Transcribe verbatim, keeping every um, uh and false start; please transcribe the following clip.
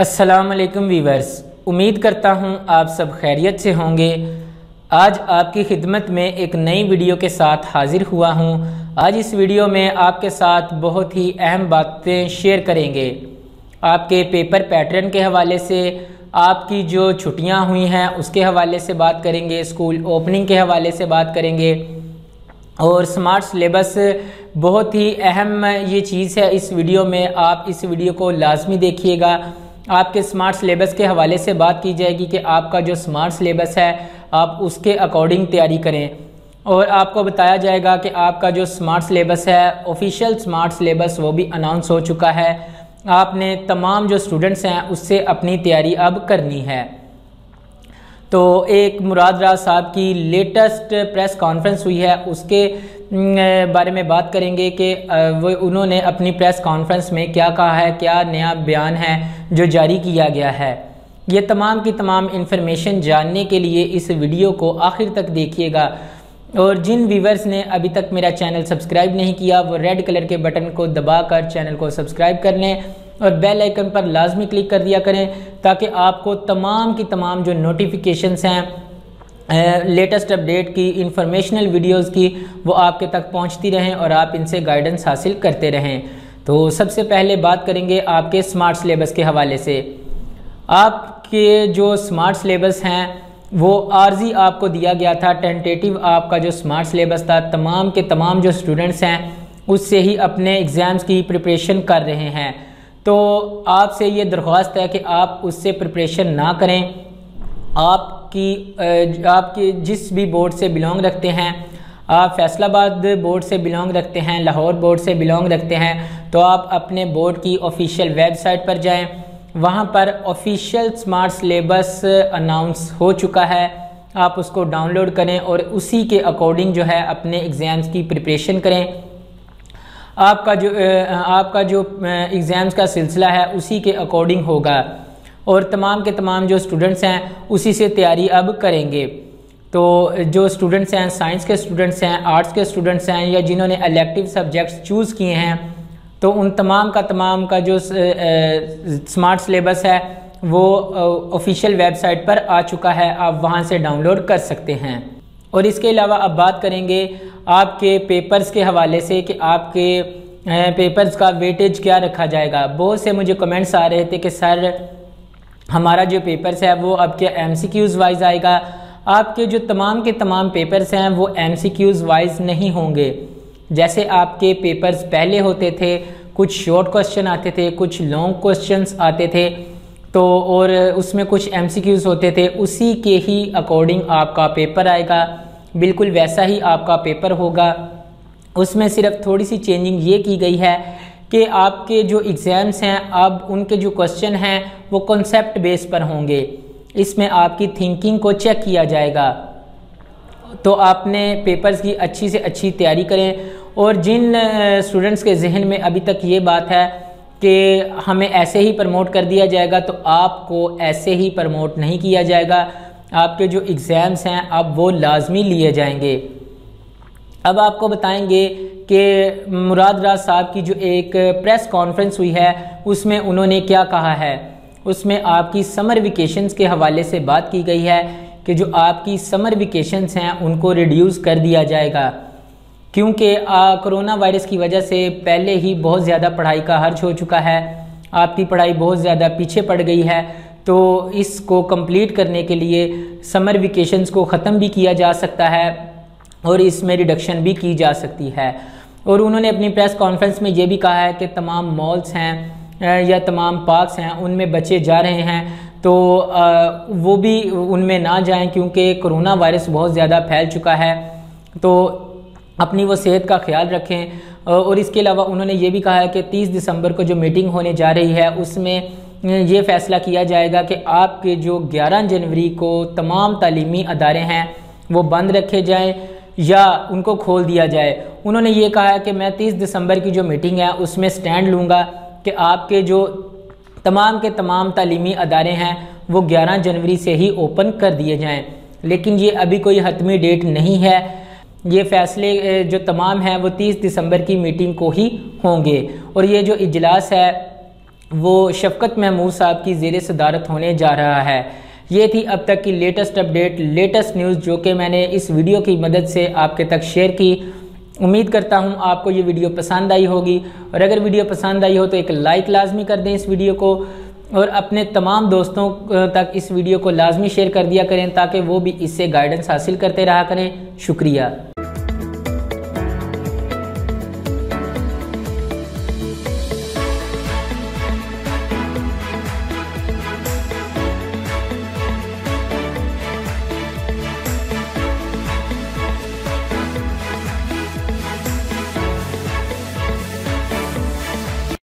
अस्सलाम वालेकुम वीवर्स, उम्मीद करता हूँ आप सब खैरियत से होंगे। आज आपकी खिदमत में एक नई वीडियो के साथ हाज़िर हुआ हूँ। आज इस वीडियो में आपके साथ बहुत ही अहम बातें शेयर करेंगे आपके पेपर पैटर्न के हवाले से, आपकी जो छुट्टियाँ हुई हैं उसके हवाले से बात करेंगे, स्कूल ओपनिंग के हवाले से बात करेंगे और स्मार्ट सिलेबस बहुत ही अहम ये चीज़ है इस वीडियो में। आप इस वीडियो को लाजमी देखिएगा। आपके स्मार्ट सिलेबस के हवाले से बात की जाएगी कि आपका जो स्मार्ट सिलेबस है आप उसके अकॉर्डिंग तैयारी करें और आपको बताया जाएगा कि आपका जो स्मार्ट सिलेबस है, ऑफिशियल स्मार्ट सिलेबस वो भी अनाउंस हो चुका है। आपने तमाम जो स्टूडेंट्स हैं उससे अपनी तैयारी अब करनी है। तो एक मुराद राज साहब की लेटेस्ट प्रेस कॉन्फ्रेंस हुई है, उसके बारे में बात करेंगे कि वो उन्होंने अपनी प्रेस कॉन्फ्रेंस में क्या कहा है, क्या नया बयान है जो जारी किया गया है। ये तमाम की तमाम इन्फॉर्मेशन जानने के लिए इस वीडियो को आखिर तक देखिएगा। और जिन व्यूवर्स ने अभी तक मेरा चैनल सब्सक्राइब नहीं किया वो रेड कलर के बटन को दबा कर चैनल को सब्सक्राइब कर लें और बेल आइकन पर लाजमी क्लिक कर दिया करें ताकि आपको तमाम की तमाम जो नोटिफिकेशंस हैं लेटेस्ट अपडेट की, इंफॉर्मेशनल वीडियोस की, वो आपके तक पहुंचती रहें और आप इनसे गाइडेंस हासिल करते रहें। तो सबसे पहले बात करेंगे आपके स्मार्ट सिलेबस के हवाले से। आपके जो स्मार्ट सिलेबस हैं वो आर्जी आपको दिया गया था। टेंटेटिव आपका जो स्मार्ट सिलेबस था, तमाम के तमाम जो स्टूडेंट्स हैं उससे ही अपने एग्ज़ाम्स की प्रिपरेशन कर रहे हैं। तो आपसे ये दरख्वास्त है कि आप उससे प्रिपरेशन ना करें। आपकी आपके जिस भी बोर्ड से बिलोंग रखते हैं, आप फैसलाबाद बोर्ड से बिलोंग रखते हैं, लाहौर बोर्ड से बिलोंग रखते हैं, तो आप अपने बोर्ड की ऑफिशियल वेबसाइट पर जाएं। वहाँ पर ऑफिशियल स्मार्ट सिलेबस अनाउंस हो चुका है, आप उसको डाउनलोड करें और उसी के अकॉर्डिंग जो है अपने एग्ज़ाम्स की प्रिपरेशन करें। आपका जो आपका जो एग्ज़ाम्स का सिलसिला है उसी के अकॉर्डिंग होगा और तमाम के तमाम जो स्टूडेंट्स हैं उसी से तैयारी अब करेंगे। तो जो स्टूडेंट्स हैं, साइंस के स्टूडेंट्स हैं, आर्ट्स के स्टूडेंट्स हैं या जिन्होंने इलेक्टिव सब्जेक्ट्स चूज़ किए हैं, तो उन तमाम का तमाम का जो स्मार्ट सिलेबस है वो ऑफिशियल वेबसाइट पर आ चुका है, आप वहाँ से डाउनलोड कर सकते हैं। और इसके अलावा अब बात करेंगे आपके पेपर्स के हवाले से कि आपके पेपर्स का वेटेज क्या रखा जाएगा। बहुत से मुझे कमेंट्स आ रहे थे कि सर हमारा जो पेपर्स है वो अब क्या एमसीक्यूज़ वाइज आएगा। आपके जो तमाम के तमाम पेपर्स हैं वो एमसीक्यूज़ वाइज नहीं होंगे। जैसे आपके पेपर्स पहले होते थे, कुछ शॉर्ट क्वेश्चन आते थे, कुछ लॉन्ग क्वेश्चंस आते थे, तो और उसमें कुछ एमसीक्यूज़ होते थे, उसी के ही अकॉर्डिंग आपका पेपर आएगा। बिल्कुल वैसा ही आपका पेपर होगा। उसमें सिर्फ थोड़ी सी चेंजिंग ये की गई है कि आपके जो एग्ज़ाम्स हैं अब उनके जो क्वेश्चन हैं वो कॉन्सेप्ट बेस पर होंगे। इसमें आपकी थिंकिंग को चेक किया जाएगा। तो आपने पेपर्स की अच्छी से अच्छी तैयारी करें। और जिन स्टूडेंट्स के जहन में अभी तक ये बात है कि हमें ऐसे ही प्रमोट कर दिया जाएगा, तो आपको ऐसे ही प्रमोट नहीं किया जाएगा। आपके जो एग्ज़ाम्स हैं अब वो लाजमी लिए जाएंगे। अब आपको बताएंगे कि मुराद राज साहब की जो एक प्रेस कॉन्फ्रेंस हुई है उसमें उन्होंने क्या कहा है। उसमें आपकी समर वेकेशंस के हवाले से बात की गई है कि जो आपकी समर वेकेशंस हैं उनको रिड्यूस कर दिया जाएगा, क्योंकि कोरोना वायरस की वजह से पहले ही बहुत ज़्यादा पढ़ाई का हर्ज हो चुका है। आपकी पढ़ाई बहुत ज़्यादा पीछे पड़ गई है, तो इसको कंप्लीट करने के लिए समर वेकेशंस को ख़त्म भी किया जा सकता है और इसमें रिडक्शन भी की जा सकती है। और उन्होंने अपनी प्रेस कॉन्फ्रेंस में ये भी कहा है कि तमाम मॉल्स हैं या तमाम पार्क्स हैं उनमें बच्चे जा रहे हैं, तो वो भी उनमें ना जाएं क्योंकि कोरोना वायरस बहुत ज़्यादा फैल चुका है, तो अपनी वो सेहत का ख्याल रखें। और इसके अलावा उन्होंने ये भी कहा है कि तीस दिसंबर को जो मीटिंग होने जा रही है उसमें ये फ़ैसला किया जाएगा कि आपके जो ग्यारह जनवरी को तमाम तालीमी अदारे हैं वो बंद रखे जाएं या उनको खोल दिया जाए। उन्होंने ये कहा है कि मैं तीस दिसंबर की जो मीटिंग है उसमें स्टैंड लूँगा कि आपके जो तमाम के तमाम तालीमी अदारे हैं वो ग्यारह जनवरी से ही ओपन कर दिए जाएँ, लेकिन ये अभी कोई हतमी डेट नहीं है। ये फ़ैसले जो तमाम हैं वो तीस दिसंबर की मीटिंग को ही होंगे। और ये जो इजलास है वो शफकत महमूद साहब की ज़ेर सदारत होने जा रहा है। ये थी अब तक की लेटेस्ट अपडेट, लेटेस्ट न्यूज़ जो कि मैंने इस वीडियो की मदद से आपके तक शेयर की। उम्मीद करता हूँ आपको ये वीडियो पसंद आई होगी, और अगर वीडियो पसंद आई हो तो एक लाइक लाजमी कर दें इस वीडियो को, और अपने तमाम दोस्तों तक इस वीडियो को लाजमी शेयर कर दिया करें ताकि वो भी इससे गाइडेंस हासिल करते रहा करें। शुक्रिया।